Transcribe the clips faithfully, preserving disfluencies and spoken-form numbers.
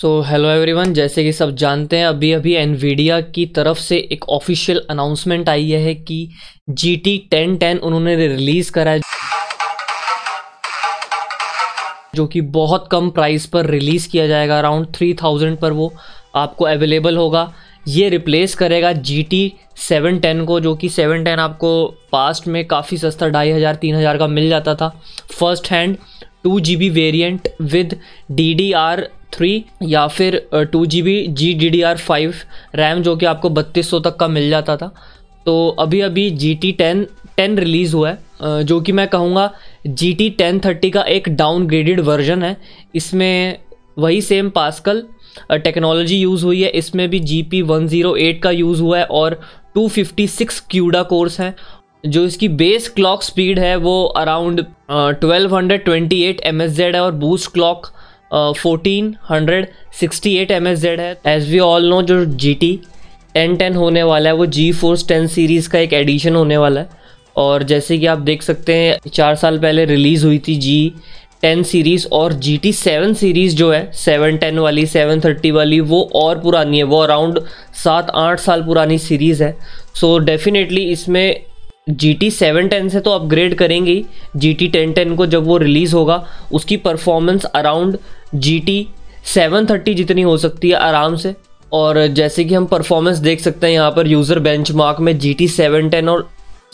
So hello everyone, जैसे कि सब जानते हैं अभी अभी एनवीडिया की तरफ से एक ऑफिशियल अनाउंसमेंट आई है कि जी टी टेन टेन उन्होंने रिलीज़ करा है, जो कि बहुत कम प्राइस पर रिलीज़ किया जाएगा। अराउंड थ्री थाउजेंड पर वो आपको अवेलेबल होगा। ये रिप्लेस करेगा जी टी सेवन टेन को, जो कि सेवन टेन आपको पास्ट में काफ़ी सस्ता ढाई हज़ार तीन हज़ार का मिल जाता था। First hand two G B variant with D D R three या फिर two G B G D D R five RAM, जो कि आपको बत्तीस सौ तक का मिल जाता था। तो अभी अभी G T ten ten release हुआ है, जो कि मैं कहूँगा जी टी टेन थर्टी का एक डाउनग्रेडेड वर्जन है। इसमें वही सेम पास्कल टेक्नोलॉजी यूज़ हुई है। इसमें भी G P one zero eight का यूज़ हुआ है और two fifty six CUDA cores है। जो इसकी बेस क्लॉक स्पीड है वो around twelve hundred twenty eight M S Z है और boost clock fourteen hundred sixty eight M S Z है। एज वी ऑल नो, जो जी टी टेन टेन होने वाला है वो जी फोर्स टेन सीरीज़ का एक एडिशन होने वाला है। और जैसे कि आप देख सकते हैं, चार साल पहले रिलीज़ हुई थी जी टेन सीरीज़, और जी टी सेवन सीरीज़ जो है सेवन टेन वाली, सेवन थर्टी वाली, वो और पुरानी है, वो अराउंड सात आठ साल पुरानी सीरीज़ है। सो so डेफिनेटली इसमें जी टी सेवन टेन से तो अपग्रेड करेंगे जी टी टेन टेन को जब वो रिलीज़ होगा। उसकी performance around G T seven thirty जितनी हो सकती है आराम से। और जैसे कि हम परफॉर्मेंस देख सकते हैं यहाँ पर यूज़र बेंचमार्क में जी टी सेवन टेन और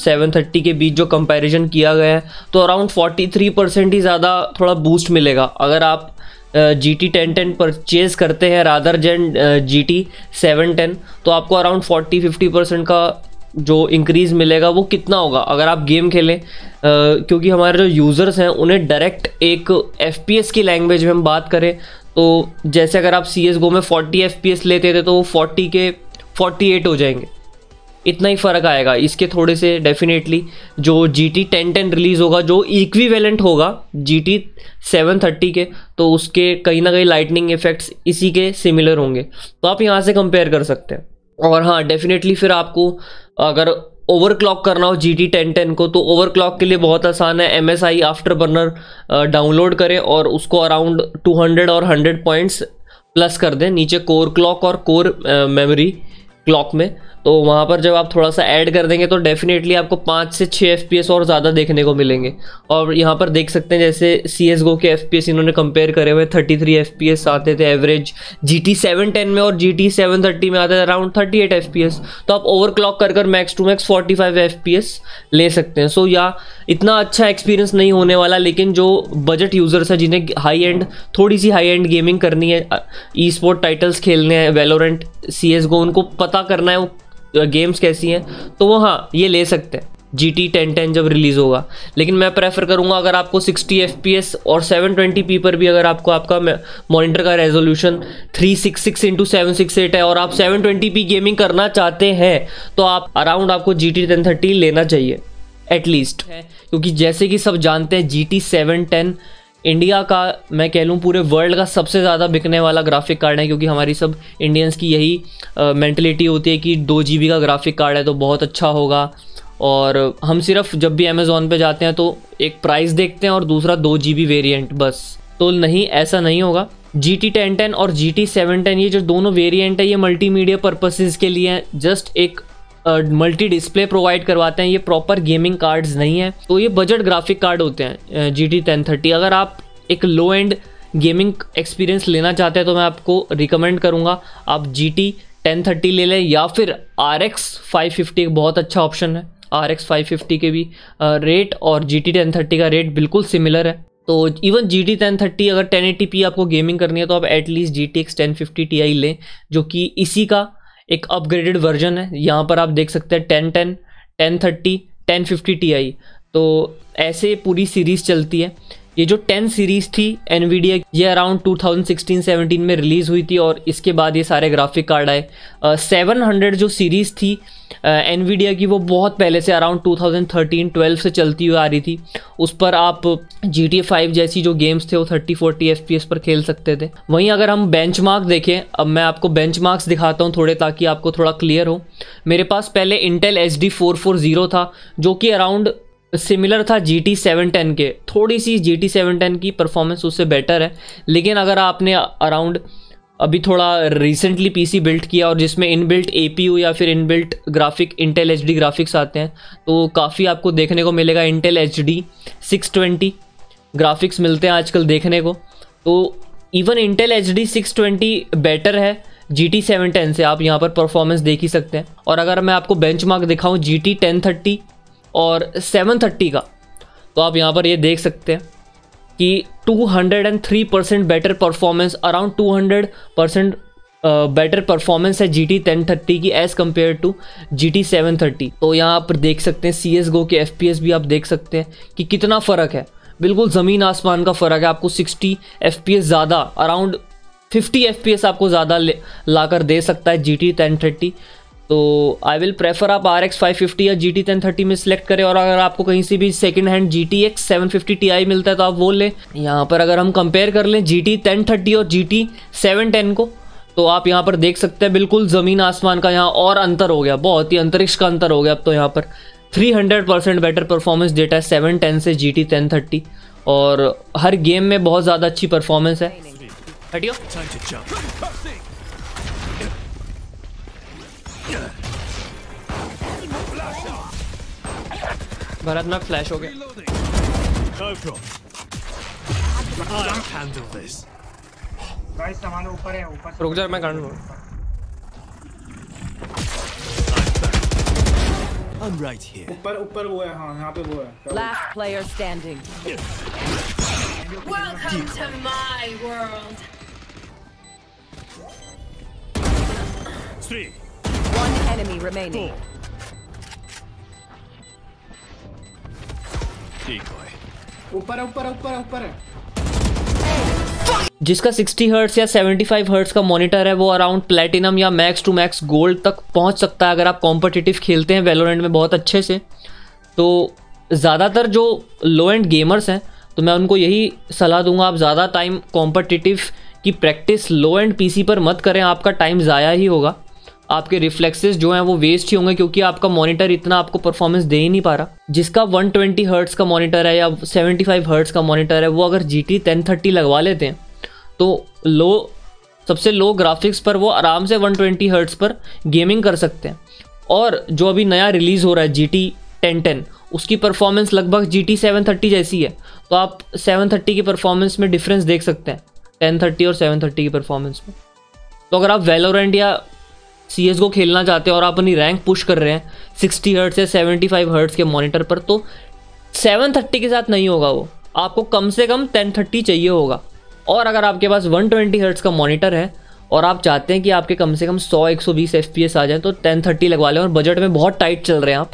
सेवन थर्टी के बीच जो कंपैरिजन किया गया है, तो अराउंड फोर्टी थ्री परसेंट ही ज़्यादा थोड़ा बूस्ट मिलेगा अगर आप G T ten ten purchase करते हैं rather than G T seven ten. तो आपको अराउंड फोर्टी फिफ्टी परसेंट का जो इंक्रीज़ मिलेगा वो कितना होगा अगर आप गेम खेलें, आ, क्योंकि हमारे जो यूज़र्स हैं उन्हें डायरेक्ट एक एफ पी एस की लैंग्वेज में हम बात करें तो जैसे अगर आप सी एस गो में फोर्टी एफ पी एस लेते थे तो वो फोर्टी के फोर्टी एट हो जाएंगे। इतना ही फ़र्क आएगा इसके थोड़े से। डेफिनेटली जो G T ten ten release होगा, जो इक्विवेलेंट होगा जी टी सेवन थर्टी के, तो उसके कहीं ना कहीं लाइटनिंग इफ़ेक्ट्स इसी के सिमिलर होंगे, तो आप यहाँ से कंपेयर कर सकते हैं। और हाँ, डेफिनेटली फिर आपको अगर ओवरक्लॉक करना हो जी टी टेन टेन को, तो ओवरक्लॉक के लिए बहुत आसान है। M S I Afterburner download करें और उसको अराउंड टू हंड्रेड और हंड्रेड पॉइंट्स प्लस कर दें नीचे कोर क्लॉक और कोर मेमोरी क्लॉक में। तो वहाँ पर जब आप थोड़ा सा ऐड कर देंगे तो डेफिनेटली आपको पाँच से छः एफ पी एस और ज़्यादा देखने को मिलेंगे। और यहाँ पर देख सकते हैं जैसे सी एस गो के एफ पी एस इन्होंने कंपेयर करे हुए, thirty three F P S आते थे average G T seven ten में और जी टी सेवन थर्टी में आते थे around thirty eight F P S. तो आप ओवर क्लॉक कर कर max to max forty five F P S ले सकते हैं। सो या इतना अच्छा एक्सपीरियंस नहीं होने वाला, लेकिन जो बजट यूज़र्स हैं जिन्हें हाई एंड, थोड़ी सी हाई एंड गेमिंग करनी है, ई स्पोर्ट टाइटल्स खेलने हैं, वेलोरेंट, सी एस गो, उनको पता करना है गेम्स कैसी हैं, तो वो हाँ ये ले सकते हैं जी टी टेन टेन जब रिलीज़ होगा। लेकिन मैं प्रेफर करूँगा अगर आपको सिक्सटी एफ पी एस और सेवन ट्वेंटी पी पर भी अगर आपको आपका मॉनिटर का resolution three sixty six into seven sixty eight है और आप सेवन ट्वेंटी पी गेमिंग करना चाहते हैं, तो आप अराउंड आपको जी टी टेन थर्टी लेना चाहिए एटलीस्ट, क्योंकि जैसे कि सब जानते हैं G T seven ten India का, मैं कह लूँ पूरे वर्ल्ड का सबसे ज़्यादा बिकने वाला ग्राफिक कार्ड है। क्योंकि हमारी सब इंडियंस की यही मेंटलिटी होती है कि दो जी बी का ग्राफिक कार्ड है तो बहुत अच्छा होगा, और हम सिर्फ जब भी अमेज़ोन पे जाते हैं तो एक प्राइस देखते हैं और दूसरा दो जी बी वेरियंट बस। तो नहीं, ऐसा नहीं होगा। जी टी टेन टेन और जी टी सेवन टेन ये जो दोनों वेरियंट है ये मल्टीमीडिया पर्पसेस के लिए हैं, जस्ट एक मल्टी uh, डिस्प्ले प्रोवाइड करवाते हैं। ये प्रॉपर गेमिंग कार्ड्स नहीं है, तो ये बजट ग्राफिक कार्ड होते हैं जी टी टेन थर्टी। अगर आप एक लो एंड गेमिंग एक्सपीरियंस लेना चाहते हैं तो मैं आपको रिकमेंड करूँगा आप जी टी टेन थर्टी ले लें, या फिर आर एक्स फाइव फिफ्टी एक बहुत अच्छा ऑप्शन है। आर एक्स फाइव फिफ्टी के भी रेट uh, और जी टी टेन थर्टी का रेट बिल्कुल सिमिलर है। तो even G T ten thirty अगर टेन एटी पी आपको गेमिंग करनी है तो आप at least G T X ten fifty T I लें, जो कि इसी का एक अपग्रेडेड वर्जन है। यहाँ पर आप देख सकते हैं ten ten, ten thirty, ten fifty T I. तो ऐसे पूरी सीरीज़ चलती है। ये जो टेन सीरीज़ थी एनवीडिया, ये around two thousand sixteen seventeen में रिलीज़ हुई थी और इसके बाद ये सारे ग्राफिक कार्ड आए। uh, सेवन हंड्रेड जो सीरीज़ थी एनवीडिया uh, की, वो बहुत पहले से around two thousand thirteen twelve से चलती हुई आ रही थी। उस पर आप जी टी ए फाइव जैसी जो गेम्स थे वो thirty forty F P S पर खेल सकते थे। वहीं अगर हम बेंचमार्क देखें, अब मैं आपको बेंचमार्क्स दिखाता हूँ थोड़े ताकि आपको थोड़ा क्लियर हो। मेरे पास पहले Intel H D four forty था, जो कि अराउंड सिमिलर था जी टी सेवन टेन के। थोड़ी सी जी टी सेवन टेन की परफॉर्मेंस उससे बेटर है, लेकिन अगर आपने अराउंड अभी थोड़ा रिसेंटली पीसी बिल्ट किया और जिसमें इनबिल्ट एपीयू या फिर inbuilt graphic Intel HD graphics आते हैं, तो काफ़ी आपको देखने को मिलेगा। Intel HD six twenty graphics मिलते हैं आजकल देखने को, तो even Intel HD six twenty better है जी टी सेवन टेन से। आप यहाँ पर परफॉर्मेंस देख ही सकते हैं। और अगर मैं आपको बेंचमार्क दिखाऊँ जी टी टेन थर्टी और सेवन थर्टी का, तो आप यहाँ पर ये देख सकते हैं कि two hundred three percent better performance, around two hundred percent better performance है जी टी टेन थर्टी की as compared to G T seven thirty. तो यहाँ आप देख सकते हैं सी एस गो के एफ पी एस भी आप देख सकते हैं कि कितना फ़र्क है, बिल्कुल ज़मीन आसमान का फ़र्क है। आपको सिक्सटी एफ पी एस ज़्यादा, around fifty F P S आपको ज़्यादा लाकर दे सकता है जी टी टेन थर्टी। तो आई विल प्रेफर आप आर एक्स फाइव फिफ्टी या जी टी टेन थर्टी में सेलेक्ट करें। और अगर आपको कहीं से भी second hand G T X seven fifty T I मिलता है तो आप वो लें। यहाँ पर अगर हम कंपेयर कर लें जी टी टेन थर्टी और जी टी सेवन टेन को, तो आप यहाँ पर देख सकते हैं बिल्कुल ज़मीन आसमान का यहाँ और अंतर हो गया, बहुत ही अंतरिक्ष का अंतर हो गया। अब तो यहाँ पर three hundred percent better performance देता है सेवन टेन से जी टी टेन थर्टी, और हर गेम में बहुत ज़्यादा अच्छी परफॉर्मेंस है। हटियो। भरत ना फ्लैश हो गया। सामान ऊपर है, ऊपर रुक जा, मैं काट लूँगा। ऊपर ऊपर वो है, हाँ यहाँ पे वो है। Last player standing. Welcome to my world. Three. One enemy remaining. ऊपर ऊपर ऊपर ऊपर है। जिसका सिक्सटी हर्ट्स या सेवेंटी फाइव हर्ट्स का मॉनिटर है वो अराउंड प्लैटिनम या मैक्स टू मैक्स गोल्ड तक पहुंच सकता है। अगर आप कॉम्पिटिटिव खेलते हैं वैलोरेंट में बहुत अच्छे से, तो ज़्यादातर जो लो एंड गेमर्स हैं तो मैं उनको यही सलाह दूंगा, आप ज़्यादा टाइम कॉम्पिटिटिव की प्रैक्टिस लो एंड पीसी पर मत करें। आपका टाइम ज़ाया ही होगा, आपके रिफ्लेक्सेस जो हैं वो वेस्ट ही होंगे, क्योंकि आपका मॉनिटर इतना आपको परफॉर्मेंस दे ही नहीं पा रहा। जिसका वन ट्वेंटी हर्ट्स का मॉनिटर है या सेवेंटी फाइव हर्ट्स का मॉनिटर है, वो अगर जी टी टेन थर्टी लगवा लेते हैं तो लो सबसे लो ग्राफिक्स पर वो आराम से वन ट्वेंटी हर्ट्स पर गेमिंग कर सकते हैं। और जो अभी नया रिलीज़ हो रहा है जी टी टेन टेन, उसकी परफॉर्मेंस लगभग जी टी सेवन थर्टी जैसी है, तो आप सेवन थर्टी की परफॉर्मेंस में डिफरेंस देख सकते हैं टेन थर्टी और सेवन थर्टी की परफॉर्मेंस में। तो अगर आप वैलोरेंट या सी एस गो खेलना चाहते हैं और आप अपनी रैंक पुश कर रहे हैं सिक्सटी हर्ट्स या सेवेंटी फाइव हर्ट्स के मॉनिटर पर, तो सेवन थर्टी के साथ नहीं होगा वो, आपको कम से कम टेन थर्टी चाहिए होगा। और अगर आपके पास वन ट्वेंटी हर्ट्स का मॉनिटर है और आप चाहते हैं कि आपके कम से कम हंड्रेड एक सौ बीस एफ पी एस आ जाए, तो टेन थर्टी लगवा लें। और बजट में बहुत टाइट चल रहे हैं आप,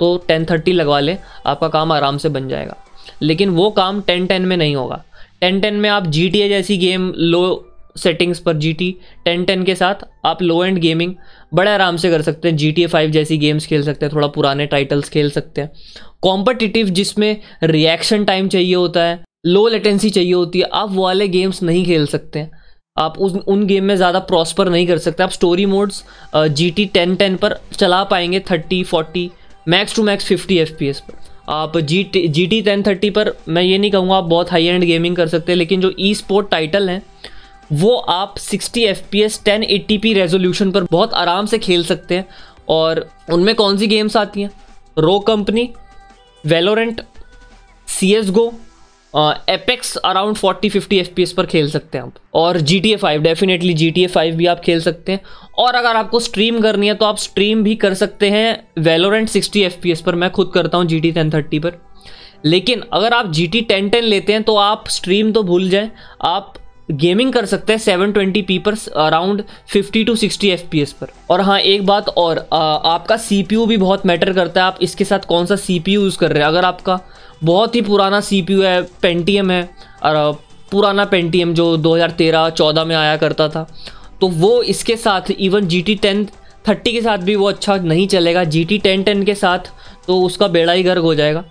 तो टेन थर्टी लगवा लें, आपका काम आराम से बन जाएगा। लेकिन वो काम टेन टेन में नहीं होगा। टेन टेन में आप जी टी ए जैसी गेम लो सेटिंग्स पर जी टी टेन टेन के साथ आप लो एंड गेमिंग बड़े आराम से कर सकते हैं। जी टी ए फाइव जैसी गेम्स खेल सकते हैं, थोड़ा पुराने टाइटल्स खेल सकते हैं। कॉम्पिटिटिव जिसमें रिएक्शन टाइम चाहिए होता है, लो लेटेंसी चाहिए होती है, आप वाले गेम्स नहीं खेल सकते हैं। आप उस उन गेम में ज़्यादा प्रॉस्पर नहीं कर सकते। आप story modes G T ten ten पर चला पाएंगे thirty forty max to max fifty F P S पर। आप जी टी टेन थर्टी पर मैं ये नहीं कहूँगा आप बहुत हाई एंड गेमिंग कर सकते हैं, लेकिन जो ई स्पोर्ट टाइटल हैं वो आप sixty F P S ten eighty P resolution पर बहुत आराम से खेल सकते हैं। और उनमें कौन सी गेम्स आती हैं? रो company, Valorant, C S go, Apex around forty fifty F P S पर खेल सकते हैं आप। और G T A five, definitely G T A five भी आप खेल सकते हैं। और अगर आपको स्ट्रीम करनी है तो आप स्ट्रीम भी कर सकते हैं Valorant sixty F P S पर। मैं खुद करता हूँ जी टी टेन थर्टी पर। लेकिन अगर आप जी टी टेन टेन लेते हैं तो आप स्ट्रीम तो भूल जाएँ, आप गेमिंग कर सकते हैं सेवन ट्वेंटी पी पर around fifty to sixty F P S पर। और हाँ, एक बात और, आ, आपका सी पी यू भी बहुत मैटर करता है। आप इसके साथ कौन सा सी पी यू यूज़ कर रहे हैं। अगर आपका बहुत ही पुराना सी पी यू है, पेंटियम है, और पुराना पेंटियम जो दो हज़ार तेरह चौदह में आया करता था, तो वो इसके साथ even G T ten thirty के साथ भी वो अच्छा नहीं चलेगा। जी टी टेन टेन के साथ तो उसका बेड़ा ही गर्क हो जाएगा।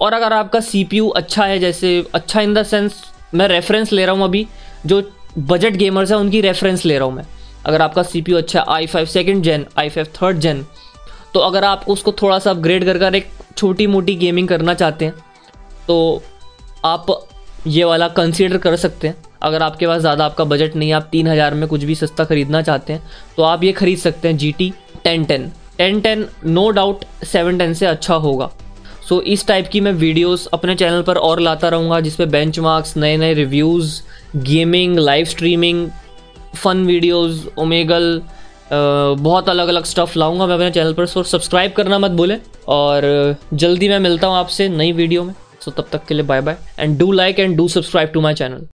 और अगर आपका सी पी यू अच्छा है, जैसे अच्छा इन द सेंस मैं रेफरेंस ले रहा हूँ, अभी जो बजट गेमर्स हैं उनकी रेफरेंस ले रहा हूँ मैं। अगर आपका सी पी यू अच्छा है, I five second gen, I five third gen, तो अगर आप उसको थोड़ा सा अपग्रेड कर कर एक छोटी मोटी गेमिंग करना चाहते हैं तो आप ये वाला कंसीडर कर सकते हैं। अगर आपके पास ज़्यादा आपका बजट नहीं है, आप तीन हज़ार में कुछ भी सस्ता खरीदना चाहते हैं तो आप ये खरीद सकते हैं G T ten ten. Ten ten no doubt seven ten से अच्छा होगा। सो so, इस टाइप की मैं वीडियोस अपने चैनल पर और लाता रहूँगा जिसमें बेंचमार्क्स, नए नए reviews, gaming, live streaming, fun videos, Omegle, बहुत अलग अलग स्टफ़ लाऊंगा मैं अपने चैनल पर। सो सब्सक्राइब करना मत भूलें और जल्दी मैं मिलता हूँ आपसे नई वीडियो में। सो so, तब तक के लिए bye bye and do like and do subscribe to my channel.